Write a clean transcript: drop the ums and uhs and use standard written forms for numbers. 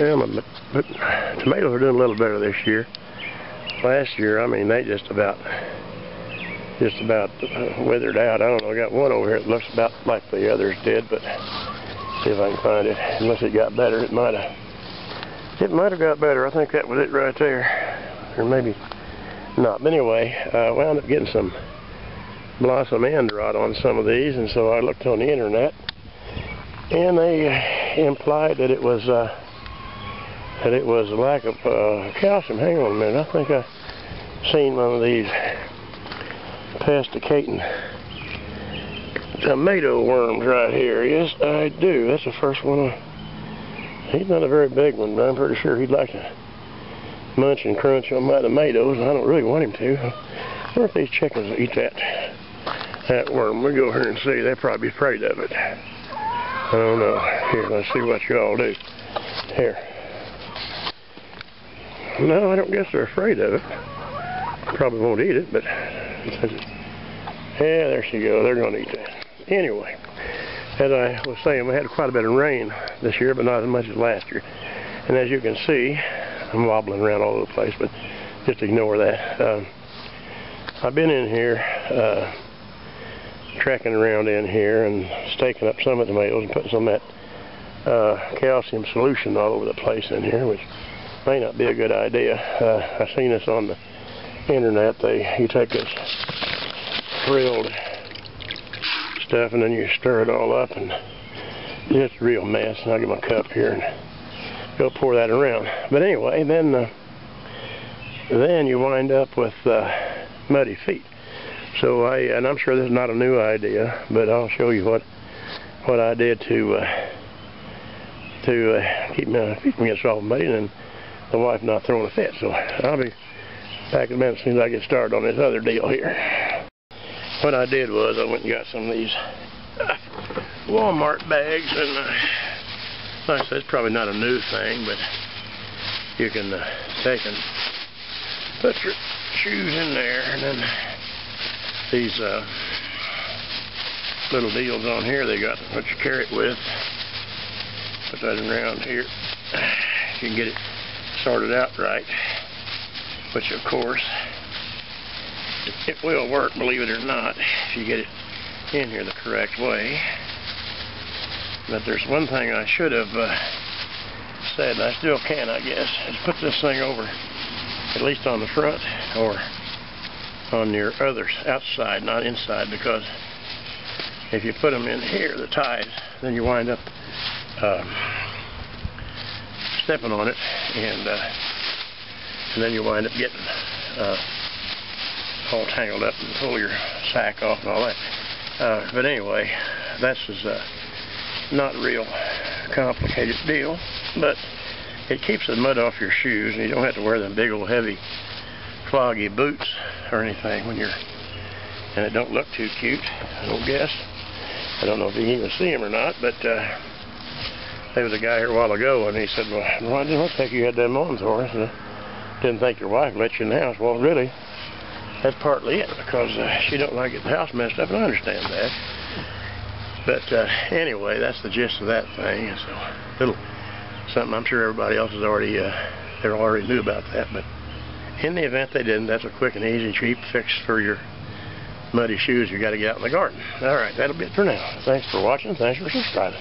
Yeah, but tomatoes are doing a little better this year. Last year, I mean, they just about withered out. I don't know, I got one over here that looks about like the others did, but see if I can find it. Unless it got better, it might have got better. I think that was it right there, or maybe not. But anyway, I wound up getting some blossom end rot on some of these, and so I looked on the internet, and they implied that it was a lack of calcium. Hang on a minute, I think I've seen one of these Pasticatin tomato worms right here. Yes, I do. That's the first one. He's not a very big one, but I'm pretty sure he'd like to munch and crunch on my tomatoes. I don't really want him to. I wonder if these chickens will eat that worm. We'll go over here and see. They're probably afraid of it. I don't know. Here, let's see what you all do. Here. No, I don't guess they're afraid of it. Probably won't eat it, but yeah, there she goes. They're going to eat that. Anyway, as I was saying, we had quite a bit of rain this year, but not as much as last year. And as you can see, I'm wobbling around all over the place, but just ignore that. I've been in here, trekking around in here and staking up some of the tomatoes and putting some of that calcium solution all over the place in here, which may not be a good idea. I've seen this on the internet. You take this drilled stuff and then you stir it all up, and it's a real mess. And I'll get my cup here and go pour that around. But anyway, then you wind up with muddy feet. So and I'm sure this is not a new idea, but I'll show you what I did to keep my feet from getting soft and muddy, and the wife not throwing a fit. So I'll be back in a minute as soon as I get started on this other deal here. What I did was I went and got some of these Walmart bags, and like I said, it's probably not a new thing, but you can take and put your shoes in there, and then these little deals on here they got what you carry it with. Put that around here. You can get it sorted out right, which of course it will work, believe it or not, if you get it in here the correct way. But there's one thing I should have said, and I still can, I guess, is put this thing over at least on the front or on your others outside, not inside, because if you put them in here, the ties, then you wind up stepping on it, and then you wind up getting all tangled up and pull your sack off and all that. But anyway, this is not a real complicated deal, but it keeps the mud off your shoes, and you don't have to wear them big old heavy cloggy boots or anything when you're, and it don't look too cute, I don't guess. I don't know if you can even see them or not, but there was a guy here a while ago, and he said, well, I didn't think you had them on, Horace. Didn't think your wife let you in the house. Well, really, that's partly it, because she don't like it, the house messed up, and I understand that. But anyway, that's the gist of that thing. It's a little something I'm sure everybody else has already, they already knew about that, but in the event they didn't, that's a quick and easy, cheap fix for your muddy shoes you got to get out in the garden. All right, that'll be it for now. Thanks for watching. Thanks for subscribing.